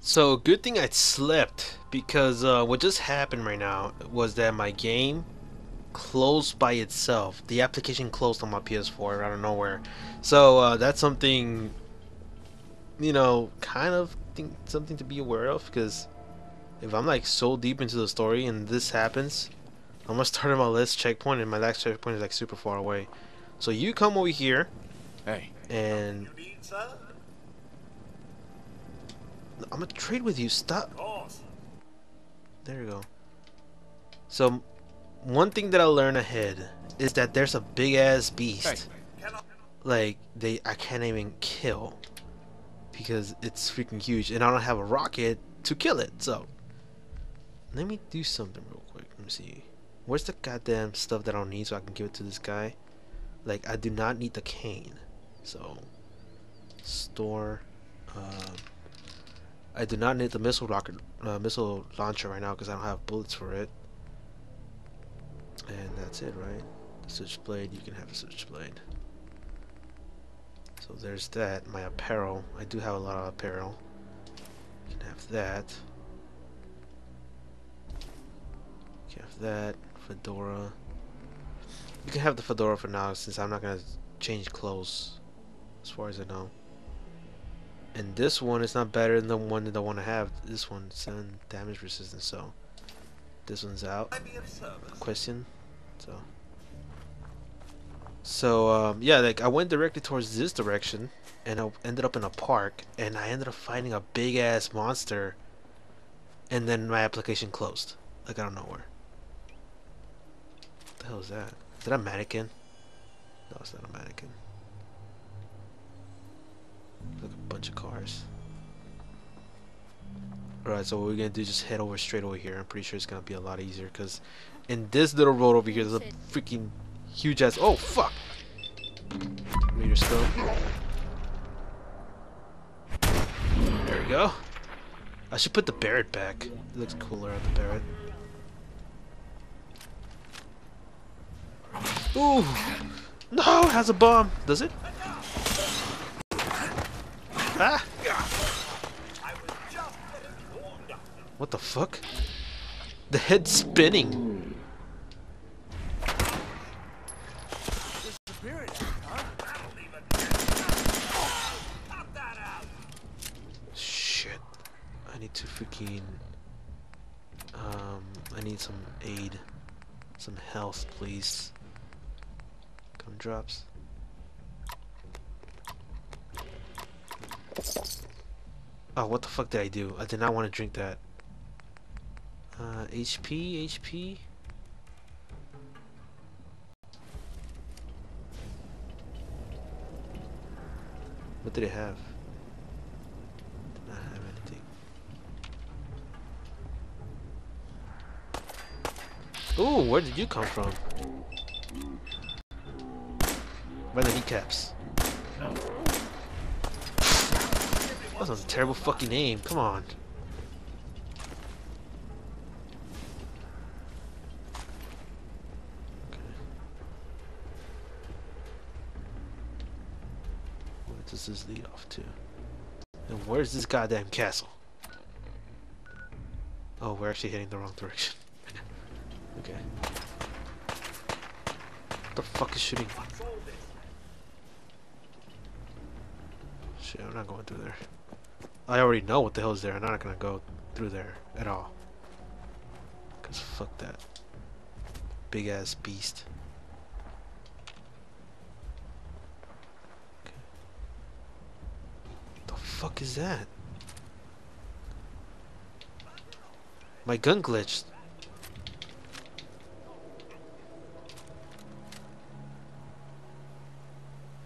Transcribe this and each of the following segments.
So good thing I slept, because what just happened right now was that my game closed by itself. The application closed on my PS4 out of nowhere. So that's something, you know, kind of something to be aware of, because if I'm like so deep into the story and this happens, I'm gonna start at my last checkpoint and my last checkpoint is like super far away. So you come over here. Hey. And I'm gonna trade with you. Stop. There you go. So one thing that I learned ahead is that there's a big ass beast. Hey. Like I can't even kill because it's freaking huge, and I don't have a rocket to kill it. So let me do something real quick. Let me see. Where's the goddamn stuff that I don't need so I can give it to this guy? Like, I do not need the cane. So, store. I do not need the missile launcher right now because I don't have bullets for it. And that's it, right? The switchblade, you can have a switchblade. So there's that. My apparel. I do have a lot of apparel. You can have that. You can have that. Fedora. You can have the fedora for now since I'm not gonna change clothes as far as I know. And this one is not better than the one that I want to have. This one, sun damage resistance, so this one's out. Question. So yeah, like I went directly towards this direction and I ended up in a park and I ended up fighting a big ass monster, and then my application closed. Like, I don't know where. What the hell is that? Is that a mannequin? No, it's not a mannequin. Look, a bunch of cars. Alright, so what we're gonna do is just head over straight over here. I'm pretty sure it's gonna be a lot easier because in this little road over here, there's a freaking huge ass. Oh, fuck! Meter still. There we go. I should put the Barrett back. It looks cooler on the Barrett. Ooh! No! It has a bomb! Does it? Ah! What the fuck? The head's spinning! Shit. I need to freaking... I need some aid. Some health, please. Drops. Oh, what the fuck did I do? I did not want to drink that. HP. What did it have? Did not have anything. Ooh, where did you come from? By the kneecaps. That was a terrible fucking aim. Come on. Okay. What does this lead off to? And where's this goddamn castle? Oh, we're actually heading the wrong direction. Okay. What the fuck is shooting? Shit, I'm not going through there. I already know what the hell is there. I'm not gonna go through there at all. Cause fuck that. Big ass beast. Okay. The fuck is that? My gun glitched.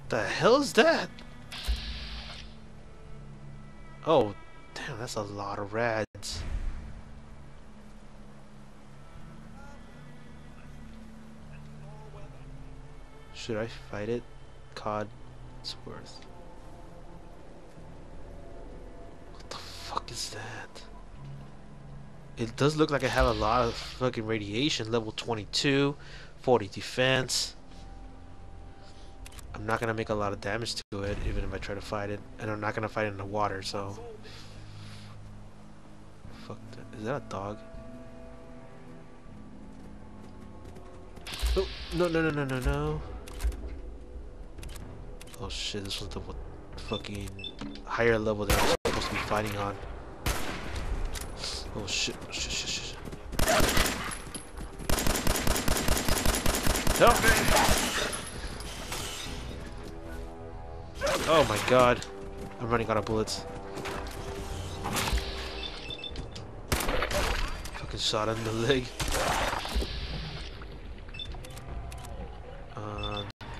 The hell is that? Oh, damn, that's a lot of rads. Should I fight it? Codsworth. What the fuck is that? It does look like I have a lot of fucking radiation. Level 22, 40 defense. I'm not gonna make a lot of damage to it even if I try to fight it, and I'm not gonna fight it in the water, so fuck that. Is that a dog? Oh, no, no, no, no, no, no. Oh shit, this was the fucking higher level that I was supposed to be fighting on. Oh shit, shit, shit, shit. No! Oh my god. I'm running out of bullets. Fucking shot him in the leg.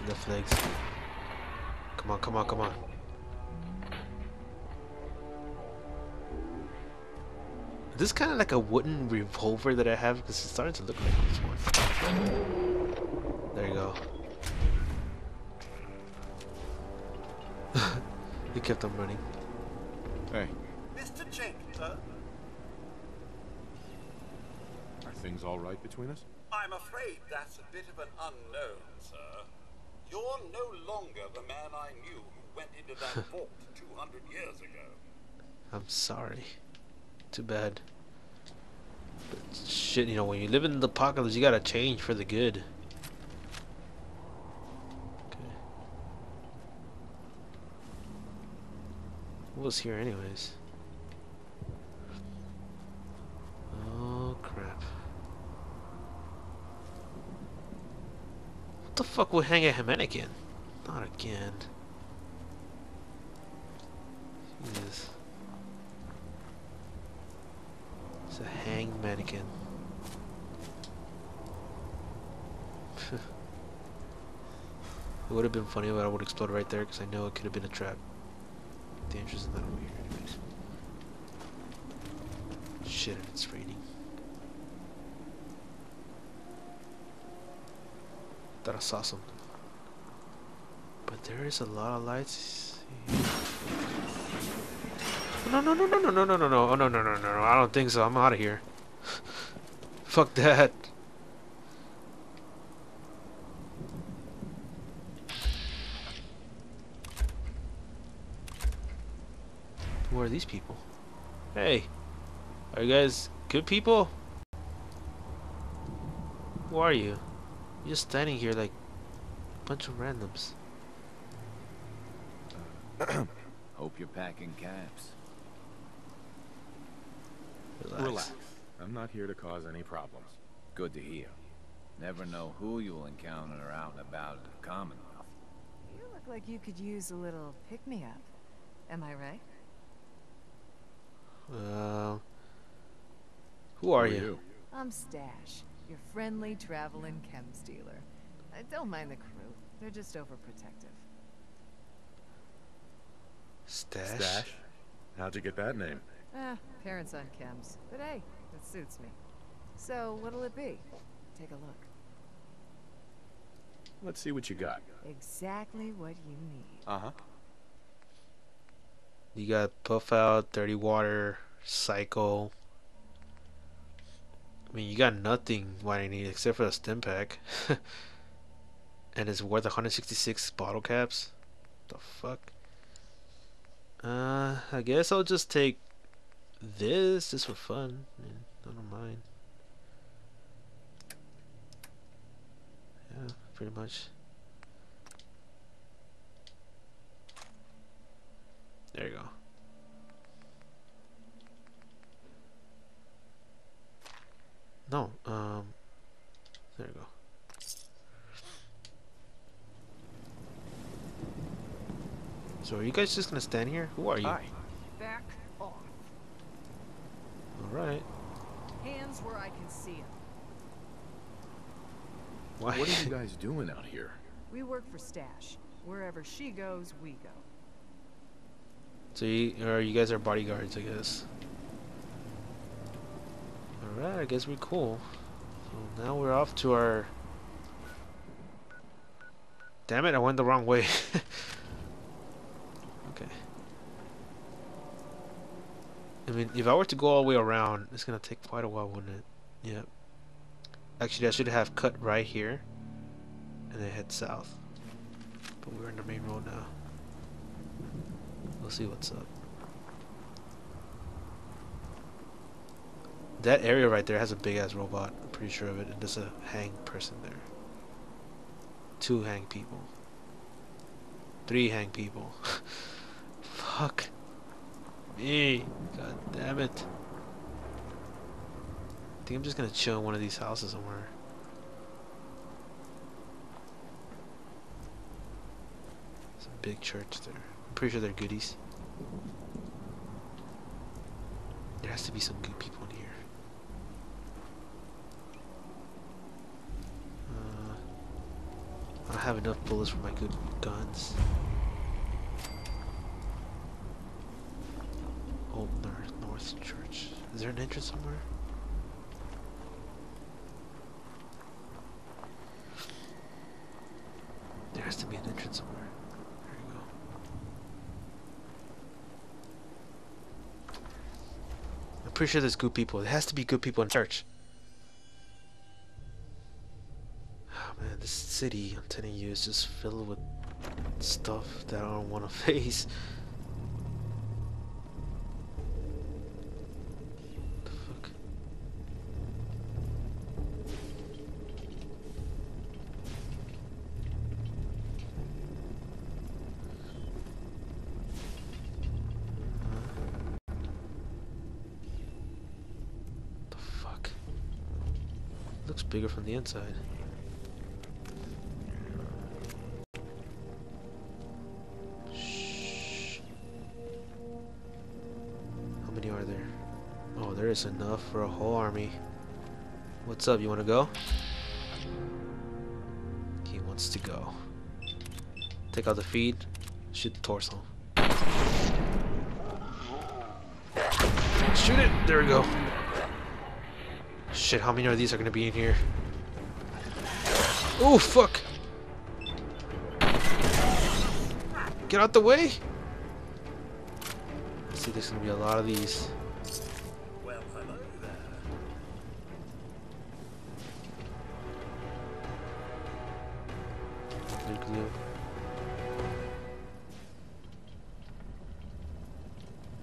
Left legs. Come on, come on, come on. This is kind of like a wooden revolver that I have because it's starting to look like this one. There you go. He kept on running. Hey. Mr. Jenkins, sir. Are things all right between us? I'm afraid that's a bit of an unknown, sir. You're no longer the man I knew who went into that vault 200 years ago. I'm sorry. Too bad. But shit, you know, when you live in the apocalypse, you gotta change for the good. Okay. What was here, anyways? Oh crap! What the fuck would hang a Hamanican? Not again. Jesus. It's a hang mannequin. It would have been funny if I would explode right there because I know it could have been a trap. The entrance is not over here anyways. Shit, it's raining. Thought I saw something. But there is a lot of lights here. No, no, no, no, no, no, no, no, no, oh, no, no, no, no, no, I don't think so. I'm out of here. Fuck that. Who are these people? Hey, are you guys good people? Who are you? You're just standing here like a bunch of randoms. Hope you're packing caps. Relax. Relax. I'm not here to cause any problems. Good to hear. Never know who you'll encounter out and about in the Commonwealth. You look like you could use a little pick-me-up. Am I right? Who are you? I'm Stash, your friendly traveling chems dealer. I don't mind the crew. They're just overprotective. Stash? Stash? How'd you get that name? Parents on chems, but hey, it suits me. So, what'll it be? Take a look. Let's see what you got. Exactly what you need. Uh-huh. You got Puff Out, Dirty Water, Psycho. I mean, you got nothing what I need except for a stim pack. And it's worth 166 bottle caps? The fuck? I guess I'll just take this just for fun. I don't mind. Yeah, pretty much. There you go. No, there you go. So are you guys just gonna stand here? Who are you? Hi. Back off. Alright. Hands where I can see them. What are you guys doing out here? We work for Stash. Wherever she goes, we go. So you guys are bodyguards, I guess. Alright, I guess we're cool. So now we're off to our... Damn it, I went the wrong way. Okay. I mean, if I were to go all the way around, it's gonna take quite a while, wouldn't it? Yeah. Actually, I should have cut right here, and then head south. But we're in the main road now. We'll see what's up. That area right there has a big ass robot, I'm pretty sure of it, and there's a hanged person there. 2 hanged people. 3 hanged people. Fuck me. God damn it. I think I'm just gonna chill in one of these houses somewhere. There's a big church there. I'm pretty sure they're goodies. There has to be some good people in here. I don't have enough bullets for my good guns. Old North Church. Is there an entrance somewhere? There has to be an entrance somewhere. There you go. I'm pretty sure there's good people. There has to be good people in church. This city, I'm telling you, is just filled with stuff that I don't want to face. The fuck? The fuck? Looks bigger from the inside. There's enough for a whole army. What's up? You want to go? He wants to go. Take out the feed. Shoot the torso. Shoot it! There we go. Shit, how many of these are going to be in here? Oh, fuck! Get out the way! Let's see, there's going to be a lot of these.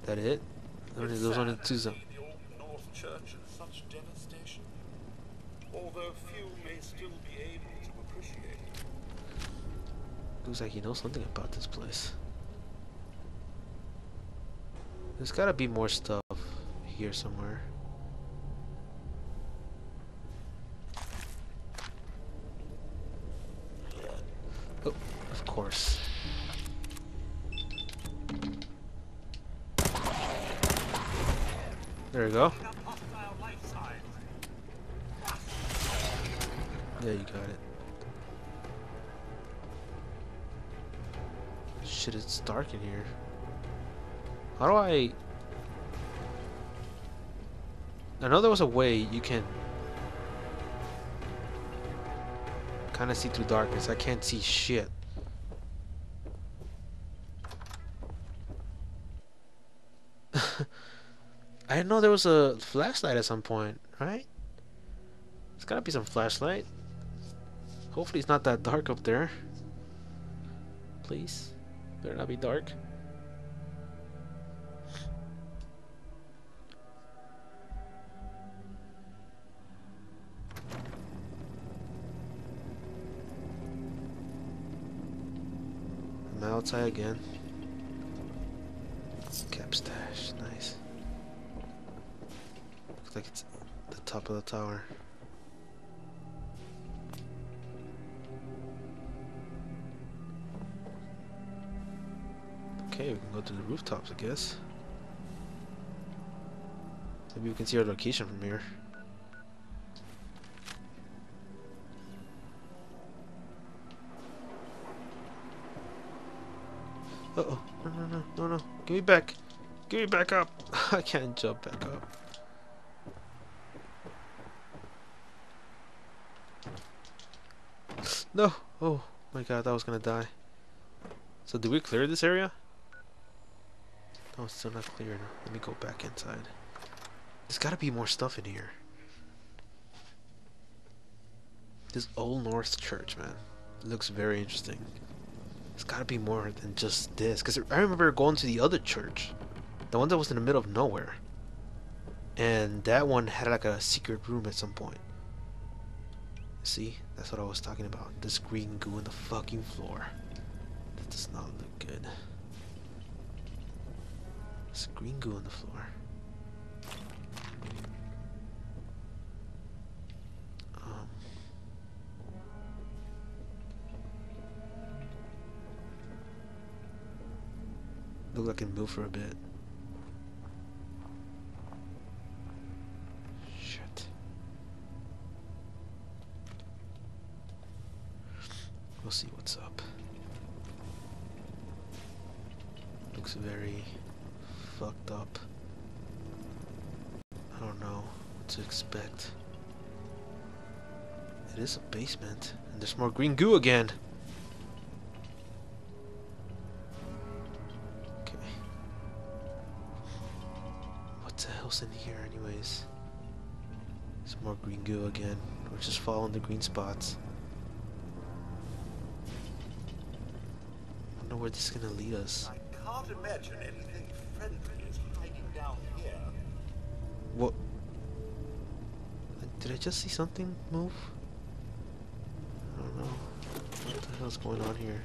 That it? Those are only 2 zones. The Old North Church and such devastation. Although few may still be able to appreciate it. Looks like he knows something about this place. There's gotta be more stuff here somewhere. Oh, of course. There you go. Yeah, you got it. Shit, it's dark in here. How do I know there was a way you can kind of see through darkness. I can't see shit. I didn't know there was a flashlight at some point, right? There's gotta be some flashlight. Hopefully it's not that dark up there. Please. Better not be dark. I'm outside again. Cap stash, nice. Looks like it's the top of the tower. Okay, we can go to the rooftops, I guess. Maybe we can see our location from here. Uh oh, no. Give me back. Give me back up. I can't jump back up. No! Oh my god, I was gonna die. So did we clear this area? No, it's still not clear enough. Let me go back inside. There's gotta be more stuff in here. This Old North Church, man. It looks very interesting. There's gotta be more than just this. Because I remember going to the other church. The one that was in the middle of nowhere. And that one had like a secret room at some point. See? That's what I was talking about. This green goo in the fucking floor. That does not look good. This green goo on the floor. Look like I can move for a bit. Shit. We'll see what's up. Looks very fucked up. I don't know what to expect. It is a basement, and there's more green goo again. In here anyways. Some more green goo again. We're just following the green spots. I don't know where this is gonna lead us. I can't imagine anything friendly is hiding down here. What? Did I just see something move? I don't know. What the hell's going on here?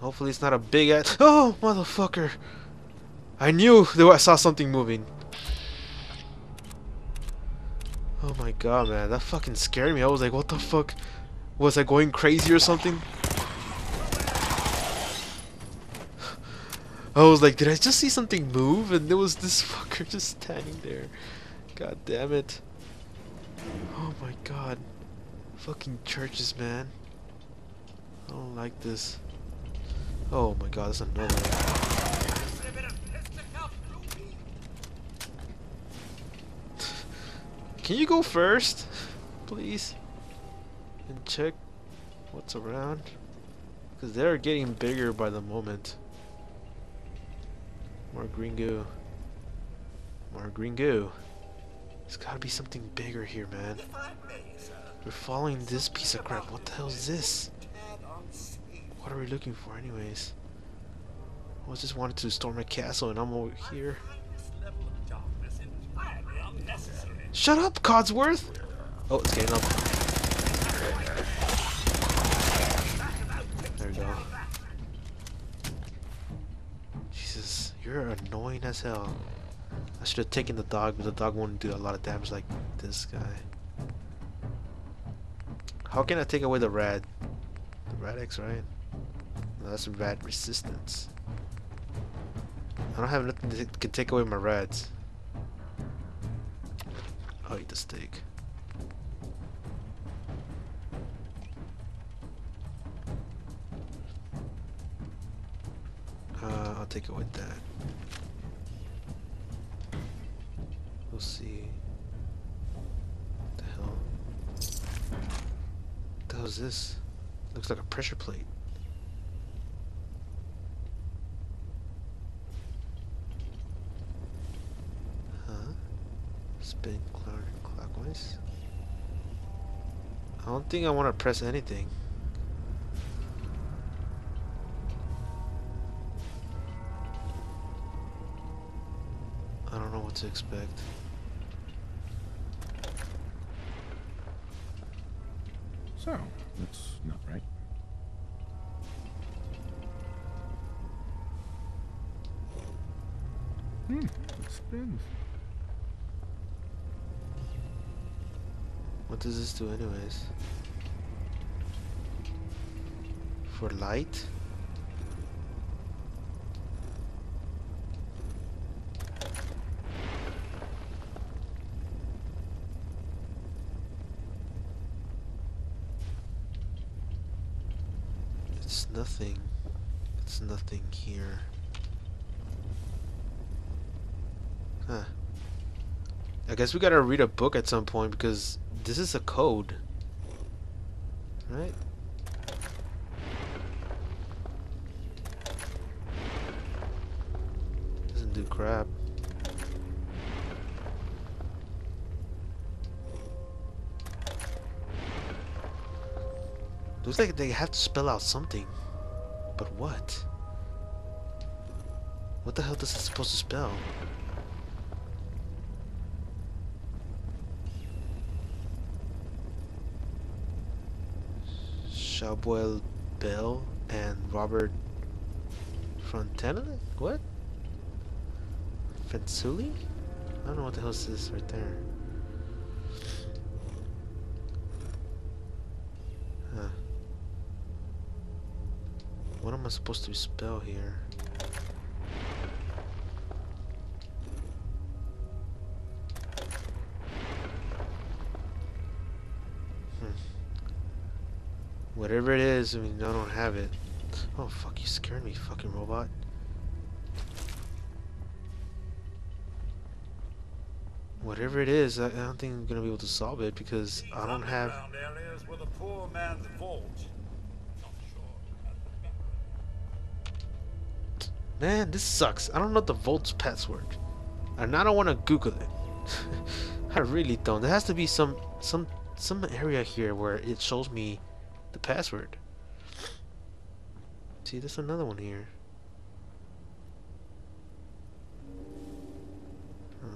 Hopefully it's not a big ass. Oh, motherfucker! I knew that I saw something moving. Oh my god, man, that fucking scared me. I was like, what the fuck? Was I going crazy or something? I was like, did I just see something move? And there was this fucker just standing there. God damn it. Oh my god. Fucking churches, man. I don't like this. Oh my god, that's another one. Can you go first, please? And check what's around? Because they're getting bigger by the moment. More green goo. More green goo. There's gotta be something bigger here, man. We're following this piece of crap. What the hell is this? What are we looking for anyways? I was just wanted to storm a castle and I'm over here. Shut up, Codsworth! Oh, it's getting up. There we go. Jesus, you're annoying as hell. I should have taken the dog, but the dog won't do a lot of damage like this guy. How can I take away the rad? The Rad-X, right? No, that's rad resistance. I don't have nothing that can take away my rads. I'll eat the steak. I'll take it with that. We'll see. What the hell? What the hell is this? Looks like a pressure plate. Spin clockwise. I don't think I want to press anything. I don't know what to expect. So, that's not right. It spins. What does this do anyways? For light? It's nothing. It's nothing here. Huh. I guess we gotta read a book at some point because this is a code, right? Doesn't do crap. Looks like they have to spell out something, but what? What the hell is this supposed to spell? Shabuel Bell and Robert Fontana? What? Fensuli? I don't know what the hell is this right there. Huh. What am I supposed to spell here? Whatever it is, I mean, I don't have it. Oh fuck, you scared me, fucking robot. Whatever it is, I don't think I'm gonna be able to solve it because I don't have. Man, this sucks. I don't know the vault's password, and I don't want to Google it. I really don't. There has to be some area here where it shows me the password. See, there's another one here. Huh.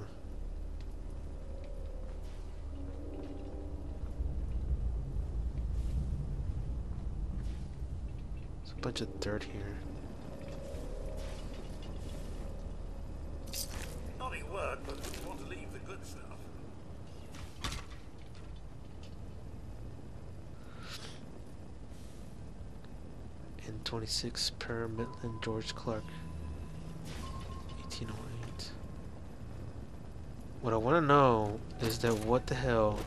There's a bunch of dirt here. Not a word, but you want to leave the good stuff. N26 per Midland George Clark 1808. What I want to know is that what the hell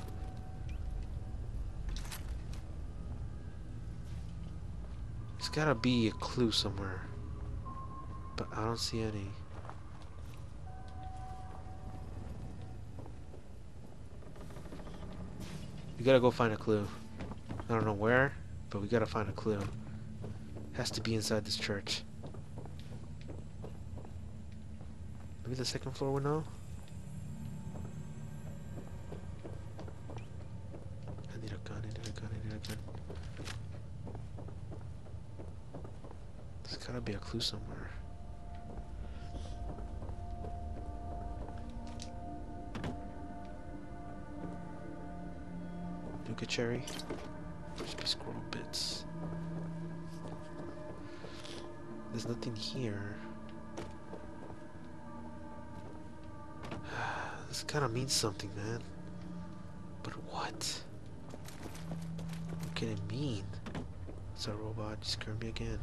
there's gotta be a clue somewhere, but I don't see any. We gotta go find a clue. I don't know where, but we gotta find a clue. Has to be inside this church. Maybe the second floor would know? I need a gun, I need a gun, I need a gun. There's gotta be a clue somewhere. Nuka cherry. Crispy squirrel bits. There's nothing here. This kind of means something, man. But what? What can it mean? It's a robot. You scared me again.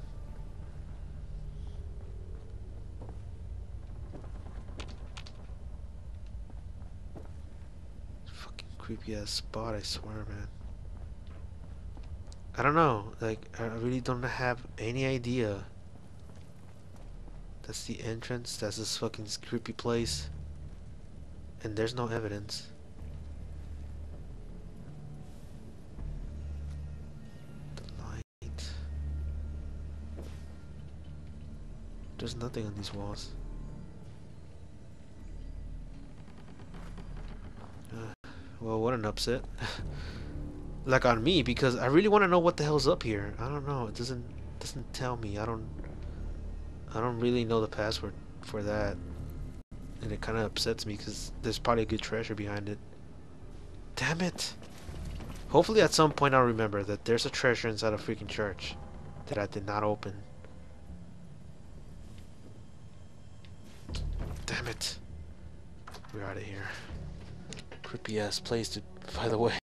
Fucking creepy ass spot, I swear, man. I don't know. Like, I really don't have any idea. That's the entrance, that's this fucking creepy place. And there's no evidence. The light. There's nothing on these walls. Well, what an upset. Like on me, because I really want to know what the hell's up here. I don't know, it doesn't tell me. I don't really know the password for that, and it kind of upsets me because there's probably a good treasure behind it. Damn it! Hopefully at some point I'll remember that there's a treasure inside a freaking church that I did not open. Damn it! We're out of here. Creepy ass place, by the way.